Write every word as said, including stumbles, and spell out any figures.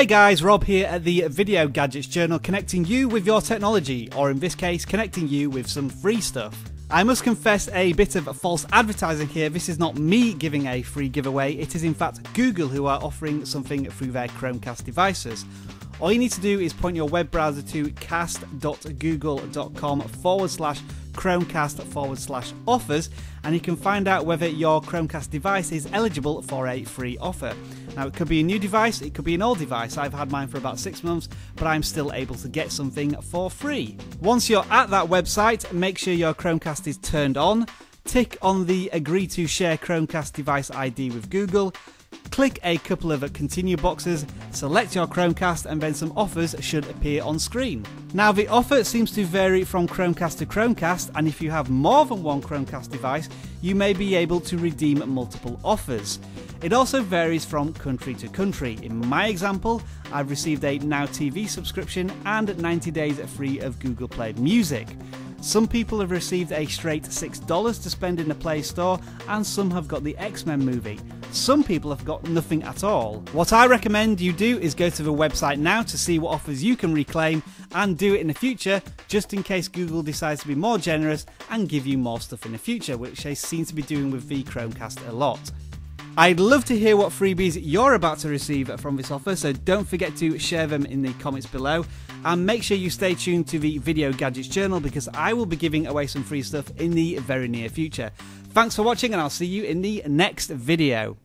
Hey guys, Rob here at the Video Gadgets Journal, connecting you with your technology, or in this case, connecting you with some free stuff. I must confess a bit of false advertising here. This is not me giving a free giveaway, it is in fact Google who are offering something through their Chromecast devices. All you need to do is point your web browser to cast.google.com forward slash Chromecast forward slash offers, and you can find out whether your Chromecast device is eligible for a free offer. Now, it could be a new device, it could be an old device. I've had mine for about six months, but I'm still able to get something for free. Once you're at that website, make sure your Chromecast is turned on, tick on the Agree to Share Chromecast Device I D with Google, click a couple of continue boxes, select your Chromecast, and then some offers should appear on screen. Now, the offer seems to vary from Chromecast to Chromecast, and if you have more than one Chromecast device, you may be able to redeem multiple offers. It also varies from country to country. In my example, I've received a Now T V subscription and ninety days free of Google Play Music. Some people have received a straight six dollars to spend in the Play Store, and some have got the X-Men movie. Some people have got nothing at all. What I recommend you do is go to the website now to see what offers you can reclaim, and do it in the future, just in case Google decides to be more generous and give you more stuff in the future, which they seem to be doing with the Chromecast a lot. I'd love to hear what freebies you're about to receive from this offer, so don't forget to share them in the comments below. And make sure you stay tuned to the Video Gadgets Journal, because I will be giving away some free stuff in the very near future. Thanks for watching, and I'll see you in the next video.